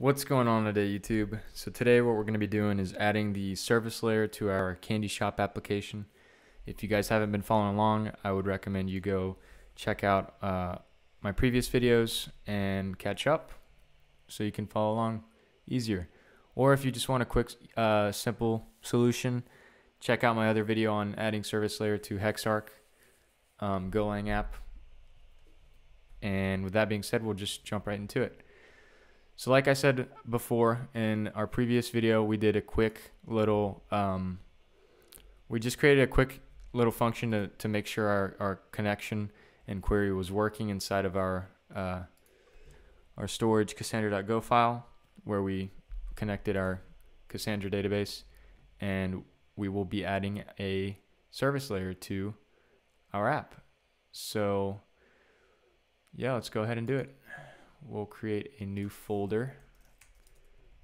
What's going on today, YouTube? So today what we're going to be doing is adding the service layer to our candy shop application. If you guys haven't been following along, I would recommend you go check out my previous videos and catch up so you can follow along easier. Or if you just want a quick, simple solution, check out my other video on adding service layer to Hexarc GoLang app. And with that being said, we'll just jump right into it. So like I said before, in our previous video, we did a quick little, we just created a quick little function to make sure our connection and query was working inside of our storage Cassandra.go file, where we connected our Cassandra database, and we will be adding a service layer to our app. So yeah, let's go ahead and do it. We'll create a new folder.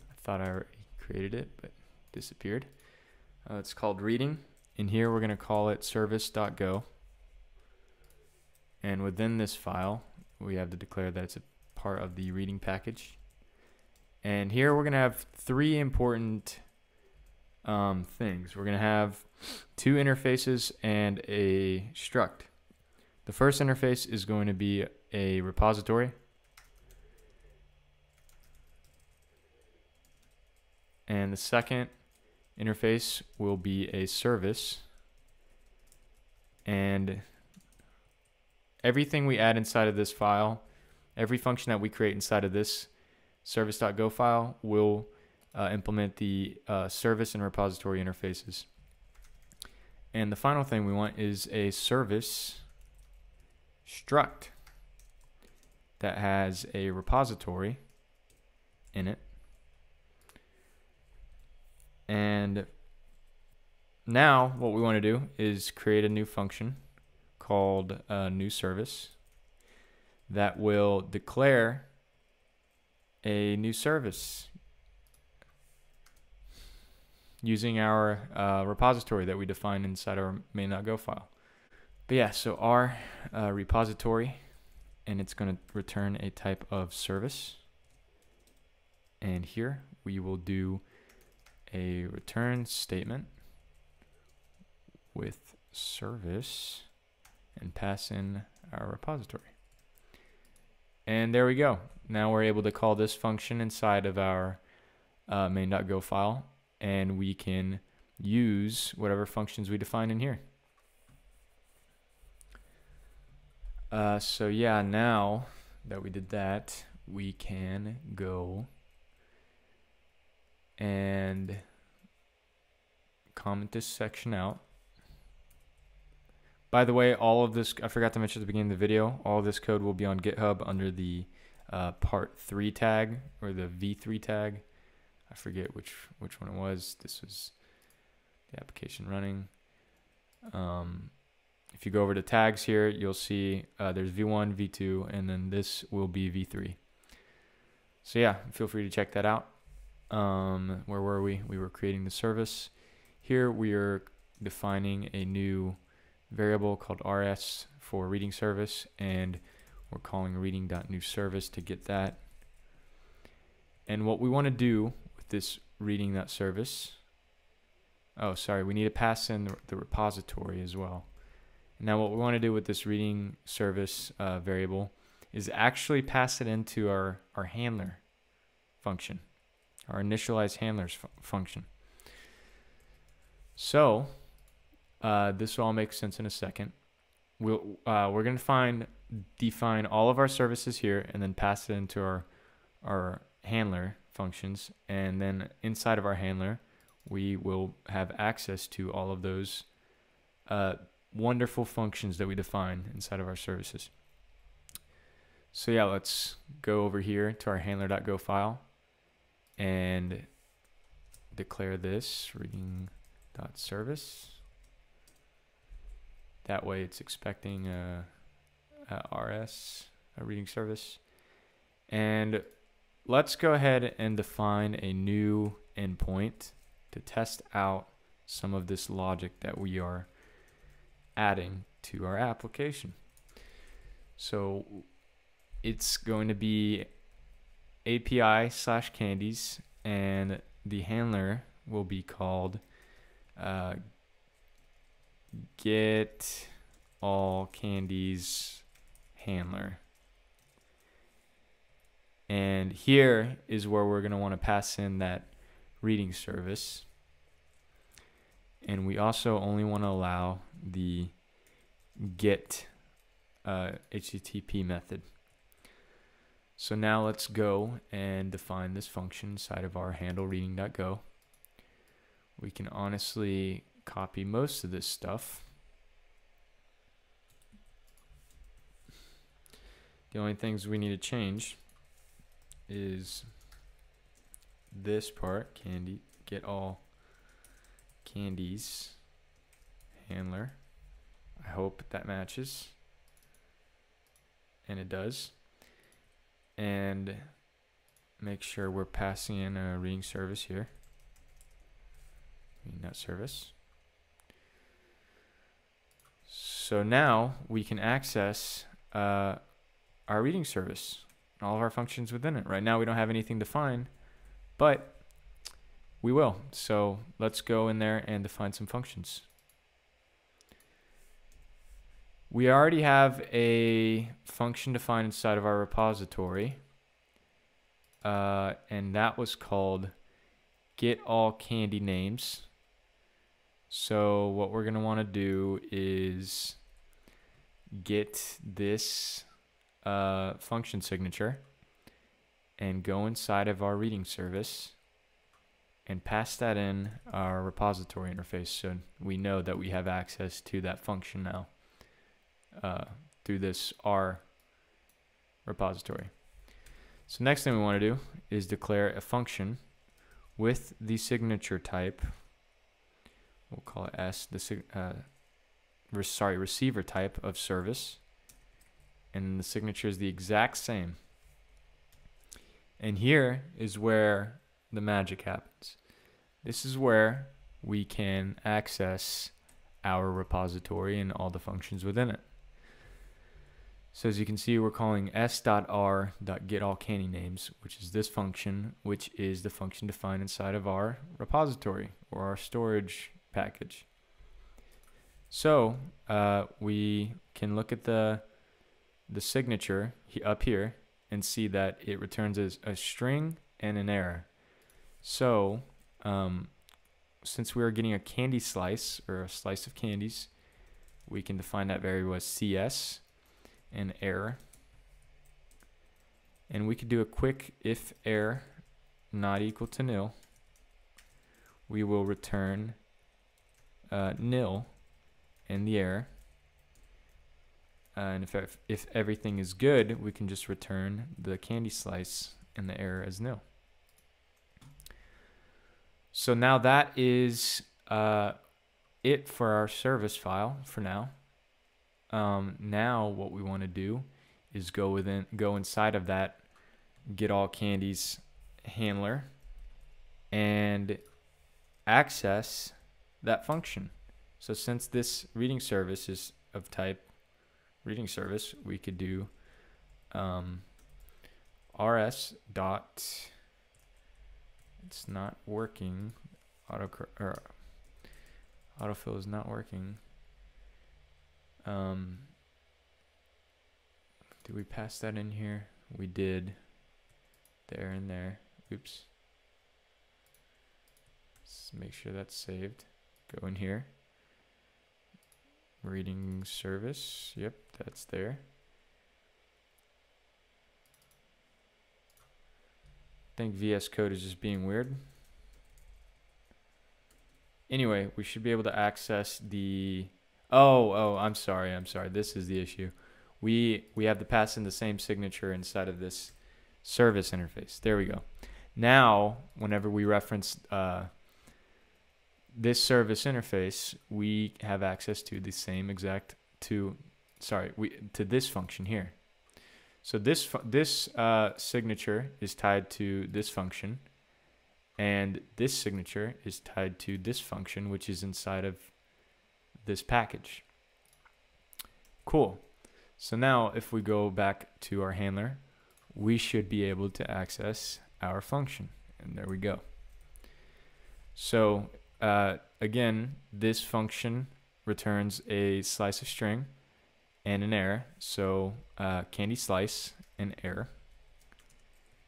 I thought I already created it, but disappeared. It's called reading. In here, we're going to call it service.go. And within this file, we have to declare that it's a part of the reading package. And here, we're going to have three important things. We're going to have two interfaces and a struct. The first interface is going to be a repository. And the second interface will be a service. And everything we add inside of this file, every function that we create inside of this service.go file will implement the service and repository interfaces. And the final thing we want is a service struct that has a repository in it. And now what we want to do is create a new function called new service that will declare a new service using our repository that we define inside our main.go file. But yeah, so our repository, and it's going to return a type of service. And here we will do a return statement with service and pass in our repository. And there we go. Now we're able to call this function inside of our main.go file, and we can use whatever functions we define in here. So yeah, now that we did that, we can go and comment this section out. By the way, all of this, I forgot to mention at the beginning of the video, all of this code will be on GitHub under the part 3 tag or the v3 tag. I forget which one it was. This was the application running. If you go over to tags here, you'll see there's v1, v2, and then this will be v3. So yeah, feel free to check that out. Where were we? We were creating the service. Here we are defining a new variable called rs for reading service, and we're calling reading.newService to get that. And what we want to do with this reading.service, oh sorry, we need to pass in the repository as well. Now what we want to do with this reading service variable is actually pass it into our handler function, our initialize handlers function. So this will all make sense in a second. We're going to define all of our services here and then pass it into our handler functions, and then inside of our handler we will have access to all of those wonderful functions that we define inside of our services. So yeah, let's go over here to our handler.go file and declare this reading.service. That way it's expecting a RS, a reading service. And let's go ahead and define a new endpoint to test out some of this logic that we are adding to our application. So it's going to be API/candies, and the handler will be called get all candies handler. And here is where we're going to want to pass in that reading service. And we also only want to allow the get HTTP method. So now let's go and define this function inside of our handle reading.go. We can honestly copy most of this stuff. The only things we need to change is this part, candy, get all candies handler. I hope that matches. And it does. And make sure we're passing in a reading service here. Reading that service. So now we can access our reading service and all of our functions within it. Right now we don't have anything defined, but we will. So let's go in there and define some functions. We already have a function defined inside of our repository, and that was called get all candy names. So what we're going to want to do is get this function signature and go inside of our reading service and pass that in our repository interface, so we know that we have access to that function now. Through this R repository. So next thing we want to do is declare a function with the signature type. We'll call it S, the receiver type of service, and the signature is the exact same. And here is where the magic happens. This is where we can access our repository and all the functions within it. So as you can see, we're calling s.r.getAllCandyNames, which is this function, which is the function defined inside of our repository or our storage package. So we can look at the signature up here and see that it returns as a string and an error. So since we are getting a candy slice or a slice of candies, we can define that variable as CS and error. And we could do a quick if error not equal to nil, we will return nil and the error. And if everything is good, we can just return the candy slice and the error as nil. So now that is it for our service file for now. Now what we want to do is go inside of that get all candies handler and access that function. So since this reading service is of type reading service, we could do rs dot it's not working. Autofill is not working. Did we pass that in here? We did. There and there. Oops. Let's make sure that's saved. Go in here. Reading service. Yep, that's there. I think VS Code is just being weird. Anyway, we should be able to access the I'm sorry. This is the issue. We have to pass in the same signature inside of this service interface. There we go. Now, whenever we reference this service interface, we have access to the same exact to this function here. So this signature is tied to this function, and this signature is tied to this function, which is inside of this package. Cool. So now if we go back to our handler, we should be able to access our function. And there we go. So again, this function returns a slice of string and an error. So candy slice and error.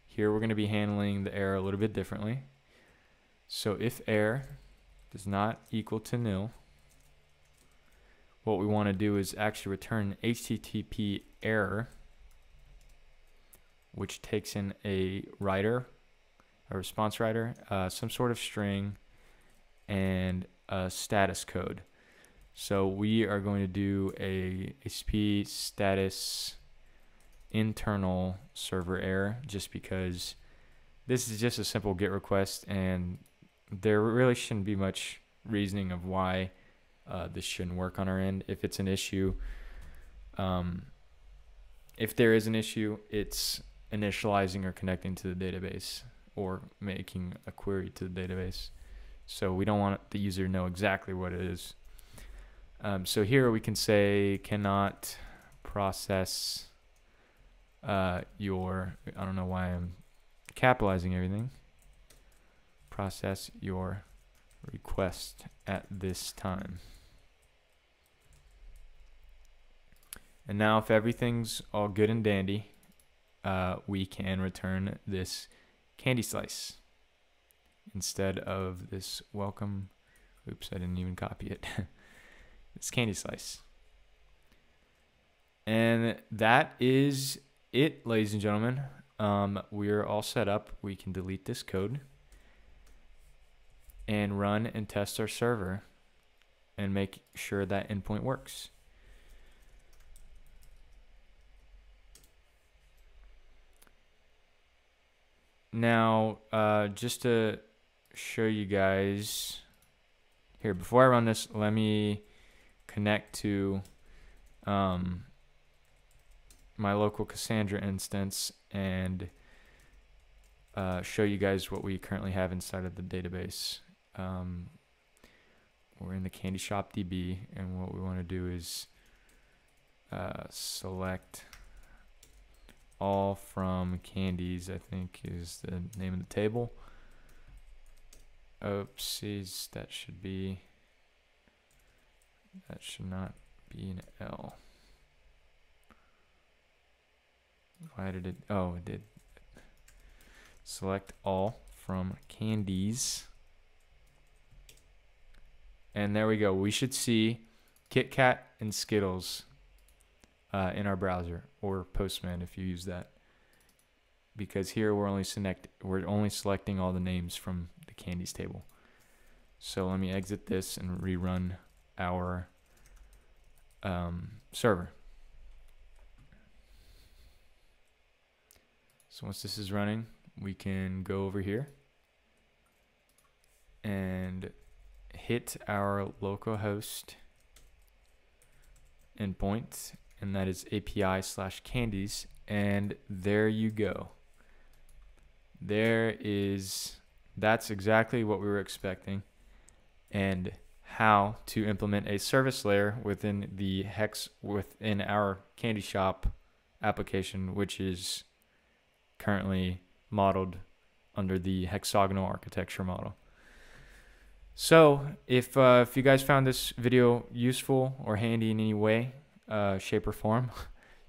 Here we're going to be handling the error a little bit differently. So if error does not equal to nil, what we want to do is actually return an HTTP error, which takes in a writer, a response writer, some sort of string, and a status code. So we are going to do a HTTP status internal server error, just because this is just a simple GET request, and there really shouldn't be much reasoning of why this shouldn't work on our end. If it's an issue, if there is an issue, it's initializing or connecting to the database or making a query to the database. So we don't want the user to know exactly what it is. So here we can say cannot process your, I don't know why I'm capitalizing everything, process your request at this time. And now if everything's all good and dandy, we can return this candy slice instead of this welcome. Oops, I didn't even copy it. This candy slice. And that is it, ladies and gentlemen. We're all set up. We can delete this code and run and test our server and make sure that endpoint works. Now, just to show you guys here, before I run this, let me connect to my local Cassandra instance and show you guys what we currently have inside of the database. We're in the candy shop DB, and what we want to do is select all from candies, I think is the name of the table. Oopsies, that should not be an L. Why did it, oh, it did. Select all from candies. And there we go. We should see Kit Kat and Skittles in our browser, or Postman if you use that, because here we're only selecting all the names from the candies table. So let me exit this and rerun our server. So once this is running, we can go over here and hit our localhost endpoint, and that is API/candies, and there you go. That's exactly what we were expecting, and how to implement a service layer within the within our candy shop application, which is currently modeled under the hexagonal architecture model. So if you guys found this video useful or handy in any way, shape or form,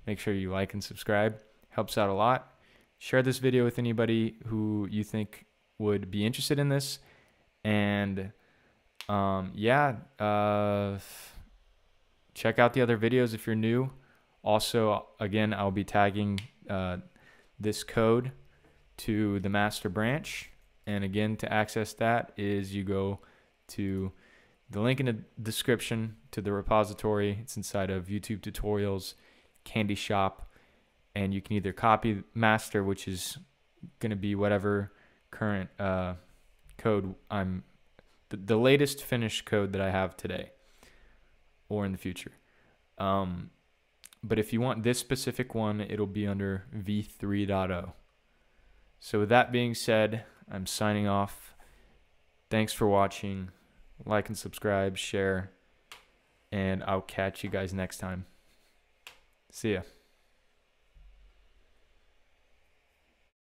make sure you like and subscribe. Helps out a lot. Share this video with anybody who you think would be interested in this. And check out the other videos if you're new. Also, again, I'll be tagging this code to the master branch. And again, to access that is you go to the link in the description to the repository. It's inside of YouTube tutorials, candy shop, and you can either copy master, which is going to be whatever current code the latest finished code that I have today or in the future. But if you want this specific one, it'll be under v3.0. So with that being said, I'm signing off. Thanks for watching. Like and subscribe, share, and I'll catch you guys next time. See ya.